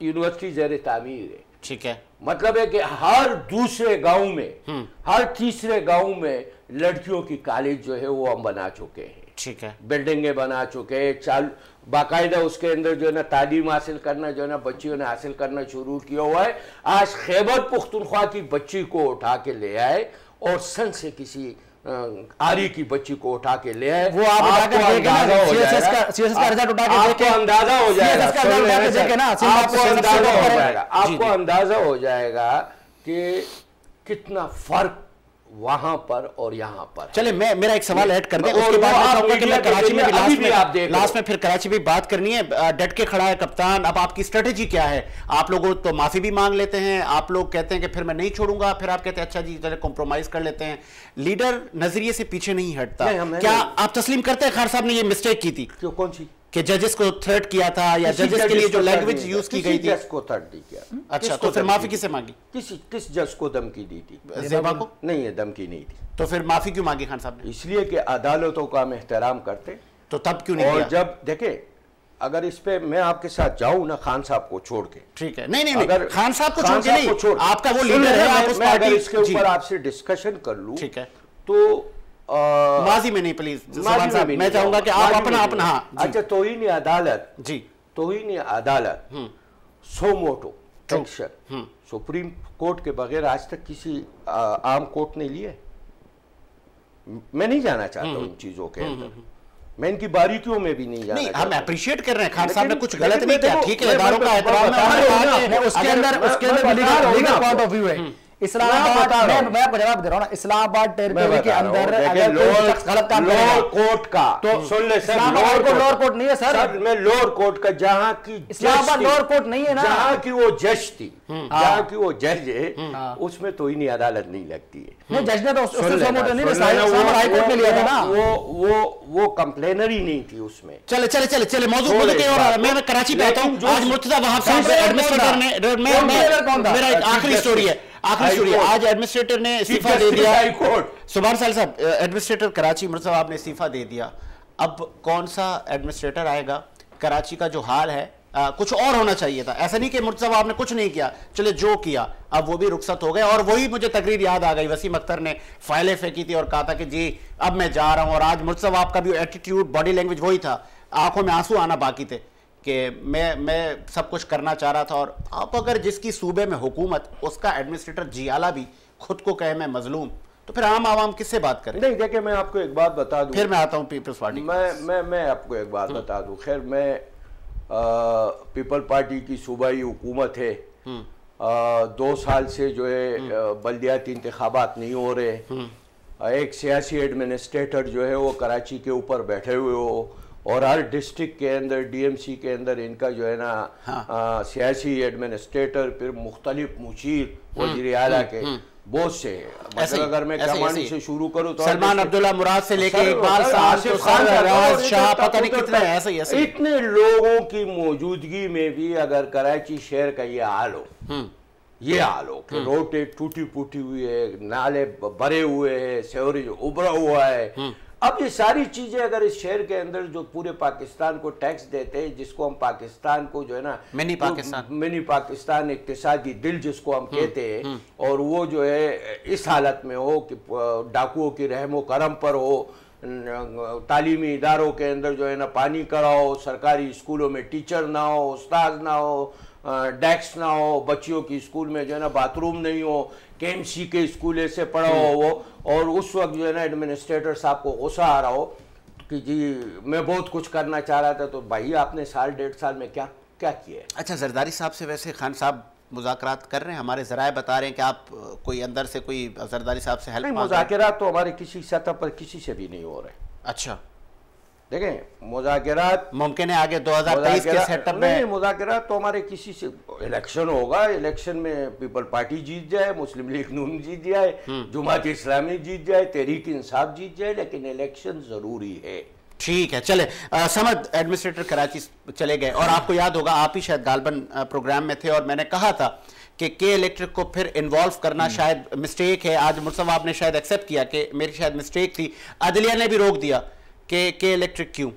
यूनिवर्सिटी ज़ेरे तामीर है। ठीक है, मतलब है कि हर दूसरे गांव में, हर तीसरे गांव में लड़कियों की कॉलेज जो है वो हम बना चुके हैं। ठीक है, बिल्डिंगें बना चुके हैं, चाल बाकायदा उसके अंदर जो है ना तालीम हासिल करना जो है ना बच्चियों ने हासिल करना शुरू किया हुआ है। आज खैबर पख्तूनख्वा की बच्ची को उठा के ले आए और सिंध से किसी आरी की बच्ची को उठा के ले आए, वो आप आपको अंदाजा हो जाएगा, सीएसएस का रिजल्ट उठा के आपको अंदाजा हो जाएगा, आपको अंदाजा हो जाएगा, आपको अंदाजा हो जाएगा कि कितना फर्क वहां पर और यहाँ पर। चले मैं मेरा एक सवाल ऐड कर दें, उसके बाद मैं चाहूंगा कि मैं कराची में लास्ट में आप देख लास्ट में फिर कराची भी बात करनी है। डट के खड़ा है कप्तान, अब आपकी स्ट्रेटेजी क्या है? आप लोगों तो माफी भी मांग लेते हैं, आप लोग कहते हैं कि फिर मैं नहीं छोड़ूंगा, फिर आप कहते हैं अच्छा जी चले कॉम्प्रोमाइज कर लेते हैं, लीडर नजरिए से पीछे नहीं हटता। क्या आप तस्लीम करते हैं खार साहब ने ये मिस्टेक की थी? कौन सी कि जजेस को थ्रेट किया था या जजेस के लिए जो लैंग्वेज यूज की गई थी, जज को थ्रेट दी क्या? अच्छा, तो फिर माफी किसे मांगी? किस किस जज को धमकी दी थी? ज़ेबा को नहीं, है धमकी नहीं थी। तो फिर माफी क्यों मांगी खान साहब ने? इसलिए कि अदालतों का हम एहतराम करते, तो तब क्यों नहीं? और जब देखे, अगर इस पे मैं आपके साथ जाऊं ना खान साहब को छोड़ के, ठीक है? नहीं नहीं, नहीं अगर खान साहब को छोड़ के नहीं, आपका वो लीडर है, आप उस पार्टी, इसके ऊपर आपसे डिस्कशन कर लूं, ठीक है? तो माजी में नहीं प्लीज, मैं चाहूंगा कि आप अपना अपना। अच्छा, तोहीन अदालत जी, तोहीन अदालत suo motu action supreme court के बगैर आज तक किसी आम कोर्ट ने लिए। मैं नहीं जाना चाहता उन चीजों के अंदर, मैं इनकी बारीकियों में भी नहीं जाना। हम अप्रिशिएट कर रहे हैं, खान साहब ने कुछ गलत नहीं किया, ठीक है? इदारों का एहतराम, उसके अंदर उसके अंदर पॉइंट ऑफ व्यू है। इस्लामाबाद, मैं आपको जवाब दे रहा हूँ ना, इस्लामाबाद टेरिटरी के अंदर अगर कोई गलत काम करे, लोअर कोर्ट का, तो सुन ले sir, lower court lower court नहीं है सर, सर मैं लोअर कोर्ट का, जहाँ की इस्लामाबाद लोअर कोर्ट नहीं है ना, जहाँ की वो जज थी, जहाँ की वो जज है, उसमें तो ही नहीं अदालत नहीं लगती है। जज ने तो हाईकोर्ट में लिया था ना, वो वो वो कंप्लेनर ही नहीं थी उसमें। चले चले चले चले मौजूद बोलते और मैं कराची जाता हूँ। आज मुर्तजा वहाब साहब से एडमिशन, मेरा आखिरी स्टोरी है, आखिरी स्टोरी। आज एडमिनिस्ट्रेटर ने इस्तीफा दे दिया, सुभान साहिल साहब एडमिनिस्ट्रेटर कराची इमरान साहब ने इस्तीफा दे दिया। अब कौन सा एडमिनिस्ट्रेटर आएगा? कराची का जो हाल है, आ, कुछ और होना चाहिए था। ऐसा नहीं कि मुर्तजा वहाब ने कुछ नहीं किया, चले जो किया, अब वो भी रुखसत हो गए। और वही मुझे तकरीर याद आ गई, वसीम अख्तर ने फाइलें फेंकी थी और कहा था कि जी अब मैं जा रहा हूँ। और आज मुर्तजा वहाब का भी एटीट्यूड, बॉडी लैंग्वेज वही था, आंखों में आंसू आना बाकी थे कि मैं मैं सब कुछ करना चाह रहा था। और आप अगर जिसकी सूबे में हुकूमत, उसका एडमिनिस्ट्रेटर जियाला भी खुद को कहे मैं मजलूम, तो फिर आम आवाम किससे बात करें? नहीं देखिए, मैं आपको एक बात बता दूं, फिर मैं आता हूँ पीपल्स पार्टी। मैं मैं मैं आपको एक बात बता दूं, खैर मैं पीपल पार्टी की सूबाई हुकूमत है, आ, दो साल से जो है बल्दियाती इंतखाबात नहीं हो रहे, एक सियासी एडमिनिस्ट्रेटर जो है वो कराची के ऊपर बैठे हुए हो, और हर डिस्ट्रिक्ट के अंदर डीएमसी के अंदर इनका जो है ना, हाँ, सियासी एडमिनिस्ट्रेटर, फिर मुख्तलिफ मुशीर वजीर आला के बहुत से, मतलब अगर मैं कमांड से शुरू करूँ तो सलमान अब्दुल्ला मुराद से लेके इकबाल शाह, पता नहीं कितना ऐसे ऐसे इतने लोगों की मौजूदगी में भी अगर कराची शहर का ये हाल हो, ये हाल हो कि रोडें टूटी फूटी हुई है, नाले भरे हुए है, सीवरेज उभरा हुआ है। अब ये सारी चीजें अगर इस शहर के अंदर जो पूरे पाकिस्तान को टैक्स देते हैं, जिसको हम पाकिस्तान को जो है ना, मिनी पाकिस्तान, मिनी पाकिस्तान इक्तिसादी दिल जिसको हम कहते हैं, और वो जो है इस हालत में हो कि डाकुओं की रहमो करम पर हो, तालीमी इदारों के अंदर जो है ना पानी खड़ा हो, सरकारी स्कूलों में टीचर ना हो, उस्ताद ना हो, डेस्क ना हो, बच्चियों की स्कूल में जो है ना बाथरूम नहीं हो, केएमसी के स्कूल ऐसे पढ़ा हो वो, और उस वक्त जो है ना एडमिनिस्ट्रेटर साहब को गुस्सा आ रहा हो कि जी मैं बहुत कुछ करना चाह रहा था, तो भाई आपने साल डेढ़ साल में क्या क्या किया? अच्छा, जरदारी साहब से वैसे खान साहब मुज़ाकरात कर रहे हैं, हमारे ज़राए बता रहे हैं कि आप कोई अंदर से कोई जरदारी साहब से हेल्प? मुज़ाकरात तो हमारे किसी सतह पर किसी से भी नहीं हो रहे। अच्छा, देखें मुज़ाकरात मुमकिन है आगे दो हज़ार तेईस के सेटअप में? मुज़ाकरात तो हमारे किसी से, इलेक्शन होगा, इलेक्शन में पीपल पार्टी जीत जाए, मुस्लिम लीग नून जीत जाए, जमात इस्लामी जीत जाए, तहरीक इंसाफ जीत जाए, लेकिन इलेक्शन जरूरी है। ठीक है, चले आ, समझ एडमिनिस्ट्रेटर कराची चले गए। और आपको याद होगा, आप ही शायद गालबन प्रोग्राम में थे और मैंने कहा था कि के इलेक्ट्रिक को फिर इन्वॉल्व करना शायद मिस्टेक है। आज मुर्तजा वहाब ने शायद एक्सेप्ट किया कि मेरी शायद मिस्टेक थी, अदलिया ने भी रोक दिया के के इलेक्ट्रिक क्यों,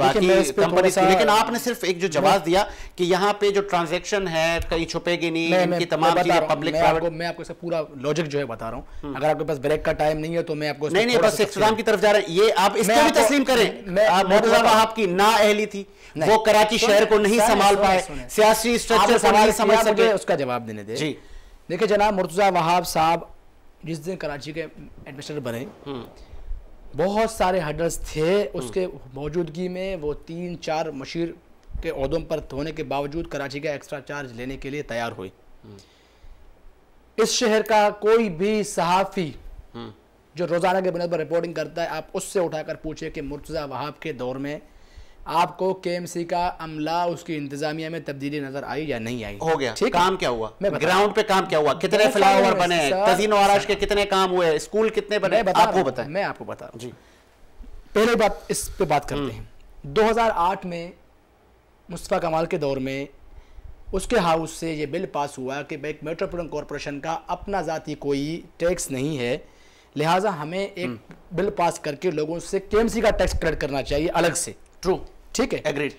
बाकी कंपनी से। लेकिन आपने सिर्फ एक जो जवाब दिया कि यहाँ पे जो ट्रांजैक्शन है कहीं छुपेगी नहीं, मैं, इनकी तमाम चीजें पब्लिक प्राइवेट। मैं आपको इसका पूरा लॉजिक जो है बता रहा हूँ, अगर आपके पास ब्रेक का टाइम नहीं है तो मैं आपको नहीं नहीं बस इस्लाम की तरफ जा रहे हैं, ये आप इसको भी तस्लीम करें। मुर्तजा वहाब की नाअहली थी, वो कराची शहर को नहीं संभाल पाए, सियासी स्ट्रक्चर संभाल समझ सके। उसका जवाब देने दे। जी देखिये जनाब, मुर्तजा वहाब साहब जिस दिन कराची के एडमिनिस्ट्रेटर बने, बहुत सारे हडल्स थे उसके मौजूदगी में, वो तीन चार मशीर के ओहदों पर होने के बावजूद कराची का एक्स्ट्रा चार्ज लेने के लिए तैयार हुई। इस शहर का कोई भी सहाफ़ी जो रोज़ाना के बुनियाद पर रिपोर्टिंग करता है, आप उससे उठाकर पूछे कि मुर्तज़ा वहाब के दौर में आपको केएमसी का अमला, उसकी इंतजामिया में तब्दीली नजर आई या नहीं आई? हो गया ठीक, काम क्या हुआ ग्राउंड पे? काम क्या हुआ? कितने फ्लाईओवर बने? तज़ीन और आराइश के कितने काम हुए? स्कूल कितने बने? आपको बताएं, मैं आपको बता रहा हूँ जी। पहले बात इस पे बात करते हैं, दो हज़ार आठ में मुस्तफ़ा कमाल के दौर में उसके हाउस से ये बिल पास हुआ कि एक मेट्रोपोलिटन कॉरपोरेशन का अपना ज़ाती कोई टैक्स नहीं है, लिहाजा हमें एक बिल पास करके लोगों से केएमसी का टैक्स कलेक्ट करना चाहिए अलग से। ट्रू, ठीक है, एग्रीड।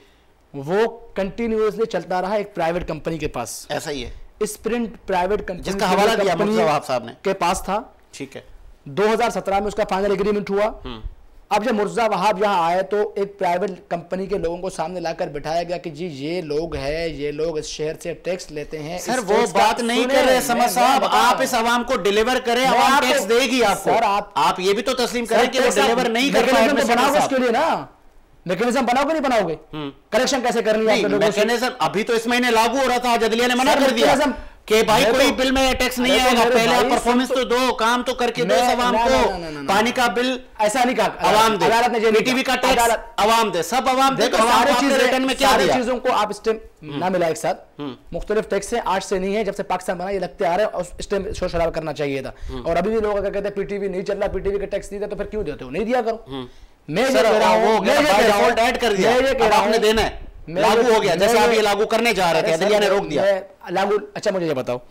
वो कंटिन्यूसली चलता रहा एक प्राइवेट कंपनी के पास, ऐसा ही है स्प्रिंट प्राइवेट कंपनी जिसका हवाला दिया मुर्तज़ा साहब ने के पास था, ठीक है। दो हज़ार सत्रह में उसका फाइनल एग्रीमेंट हुआ। अब जब मुर्तज़ा वहाब यहाँ आए तो एक प्राइवेट कंपनी के लोगों को सामने लाकर बिठाया गया कि जी ये लोग हैं, ये लोग इस शहर से टैक्स लेते हैं। सर वो बात नहीं कर रहे समझ साहब, आप इस आवाम को डिलीवर करें, आवाम टैक्स देगी आपको। सर आप आप ये भी तो तस्लीम करें कि वो डिलीवर नहीं कर रहे हैं, बनाओगे उसके लिए ना मैकेनिज्म, बनाओगे नहीं बनाओगे, कलेक्शन कैसे करनी है मैकेनिज्म। अभी तो इस महीने लागू हो रहा था, अदलिया ने मना कर दिया कि भाई कोई बिल में टैक्स नहीं आएगा, पहले आप परफॉर्मेंस तो दो, काम तो करके दो आवाम को। पानी का बिल ऐसा नहीं कहा, आवाम दे, अदालत ने जेल टीवी का टैक्स आवाम दे, सब आवाम दे। तो सारे चीज रिटर्न में क्या दिया, चीजों को आप स्टेम ना मिला एक साथ। मुख्तलिफ टैक्स है, आज से नहीं है, जब से पाकिस्तान बना ये लगते आ रहे हैं उस टाइम शोर शराब करना चाहिए था। और अभी भी लोग अगर कहते हैं पीटीवी नहीं चल रहा, पीटीवी का टैक्स नहीं था, तो फिर क्यों देते हो, नहीं दिया करो। मैं ये कह रहा हूँ ऐड कर दिया, आपने देना है, लागू हो गया जैसे आप ये लागू करने जा रहे थे, अदलिया ने रोक दिया लागू। अच्छा मुझे ये बताओ,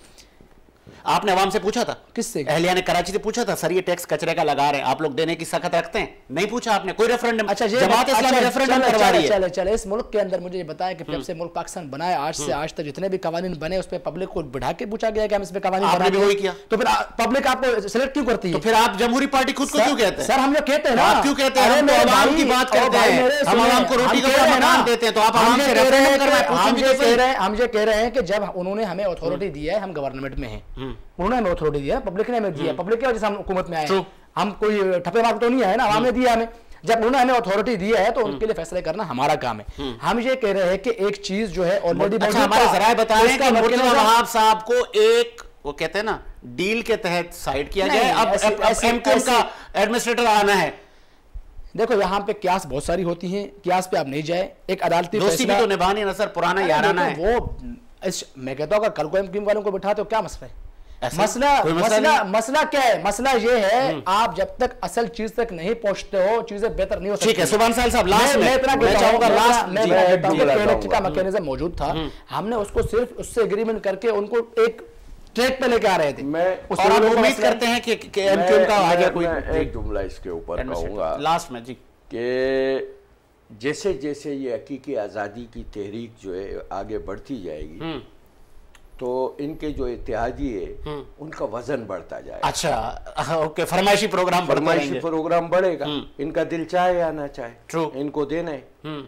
आपने अवाम से पूछा था, किससे? अहलिया ने कराची से पूछा था, सर ये टैक्स कचरे का लगा रहे हैं, आप लोग देने की सख्त रखते हैं? नहीं पूछा आपने, कोई रेफरेंडम। अच्छा जमात इस्लामी रेफरेंडम करवा रही है। चले चले इस मुल्क के अंदर मुझे ये बताया कि जब से मुल्क पाकिस्तान बनाया आज से आज तक जितने भी कानून बने उस पर पब्लिक को बढ़ा के पूछा गया कि हम इसमें कानून बना भी वही किया, तो फिर पब्लिक आपको सिलेक्ट क्यों करती है? फिर आप जमहूरी पार्टी खुद को क्यों कहते हैं? सर हम लोग कहते हैं, आप क्यों कहते हैं? हम आवाम की बात करते हैं, हम आवाम को रोटी का सामान देते हैं, तो आप आवाम से रेफरेंडम करवाएं। हम ये कह रहे हैं, हम ये कह रहे हैं कि जब उन्होंने हमें अथॉरिटी दी है, हम गवर्नमेंट में हैं, उन्होंने हमें अथॉरिटी दिया, पब्लिक ने हमें दिया, पब्लिक की वजह से हम हुकूमत में आए, हम कोई ठप्पे मार तो नहीं आए ना, आवाम ने दिया हमें। जब उन्होंने हमें अथॉरिटी दी है तो उनके लिए फैसले करना हमारा काम है। हम ये कह रहे हैं कि एक चीज जो है ऑलरेडी हमारे जराए बता रहे हैं कि मुर्तज़ा वहाब साहब को एक वो कहते हैं ना डील के तहत साइड किया जाए। अब एमक्यूएम का एडमिनिस्ट्रेटर आना है, देखो यहाँ पे क्यास बहुत सारी होती है, क्यास पे आप नहीं जाए, एक अदालती फैसला तो निभानी ना सर, पुराना याराना है वो। मैं कहता हूँ अगर कल को एमक्यूएम वालों को बिठाते हो क्या मसला है? मसला मसला मसला क्या है? मसला ये है आप जब तक असल चीज तक नहीं पहुंचते हो चीजें बेहतर नहीं हो सकती। ठीक है सुभान साहब साहब लास्ट मैं इतना कहूंगा, लास्ट मैं टैक्स का मैकेनिज्म मौजूद था, हमने उसको सिर्फ उससे एग्रीमेंट करके उनको एक ट्रैक पे लेके आ रहे थे, और हम उम्मीद करते हैं कि एमक्यूएम का आगे कोई एक जुमला इसके ऊपर कहूंगा लास्ट में जी कि जैसे जैसे ये हकीकी आज़ादी की तहरीक जो है आगे बढ़ती जाएगी तो इनके जो इत्तेहादी है उनका वजन बढ़ता जाएगा। अच्छा ओके, फरमाइशी प्रोग्राम फरमाइशी प्रोग्राम बढ़ेगा, इनका दिल चाहे या ना चाहे True. इनको देना है,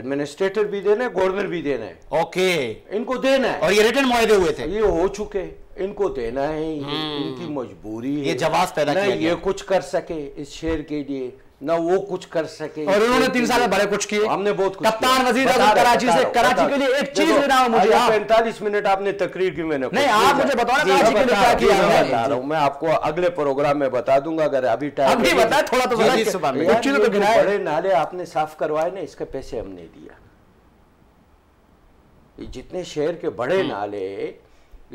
एडमिनिस्ट्रेटर भी देना है, गवर्नर भी देना है, ओके okay. इनको देना है, और ये रिटर्न मुआहदे हुए थे, ये हो चुके, इनको देना है, ये इनकी मजबूरी है, ये जवाब पैदा किया ये कुछ कर सके इस शेर के लिए ना वो कुछ कर सके, और उन्होंने तीन साल में बड़े कुछ किए, हमने बहुत कुछ कप्तान वजीर कराची से कराची के लिए एक चीज बताओ मुझे। पैंतालीस मिनट आपने तकरीर की, मैंने नहीं आप मुझे बताओ कराची के लिए क्या किया है, मैं आपको अगले प्रोग्राम में बता दूंगा अगर अभी टाइम अभी बताए थोड़ा तो बताइए। बड़े नाले आपने साफ करवाए ना, इसके पैसे हमने दिया, जितने शहर के बड़े नाले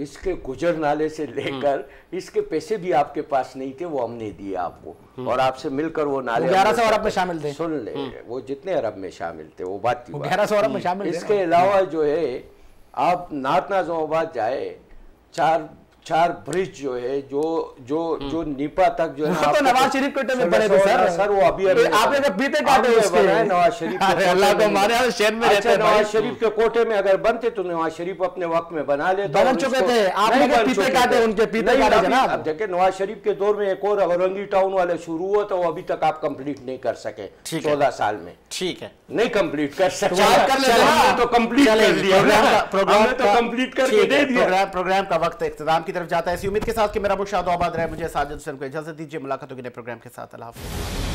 इसके गुजर नाले से लेकर इसके पैसे भी आपके पास नहीं थे, वो हमने दिए आपको, और आपसे मिलकर वो नाले ग्यारह सौ अरब में शामिल थे, सुन ले वो जितने अरब में शामिल थे वो बात थी, ग्यारह सौ अरब में शामिल। इसके अलावा जो है आप नात नाजोबाद जाए, चार चार ब्रिज जो है जो जो जो नीपा तक जो है तो नवाज शरीफ के में बने थे सर, सर वो अभी आपने जब बीते काटे उसके नवाज शरीफ के अल्लाह को मारे शहर में रहते, नवाज शरीफ के कोटे में अगर बनते तो नवाज शरीफ अपने वक्त में बना लेते, बन चुके थे, आपने जब बीते काटे उनके बीते काटे जनाब। अब देखिए नवाज शरीफ के दौर में एक और औरंगी टाउन वाले शुरू हुआ था, वो अभी तक आप कंप्लीट नहीं कर सके चौदह साल में, ठीक है नहीं कंप्लीट कर सके, तो कंप्लीट कर दिया, तो कंप्लीट करके दे दिया। प्रोग्राम का वक्त इख्तिताम तरफ जाता है, इसी उम्मीद के साथ कि मेरा मुशाहदा आबाद रहे, मुझे साजिद को इजाजत दीजिए, मुलाकात होगी नए प्रोग्राम के साथ, अल्लाह हाफ़िज़।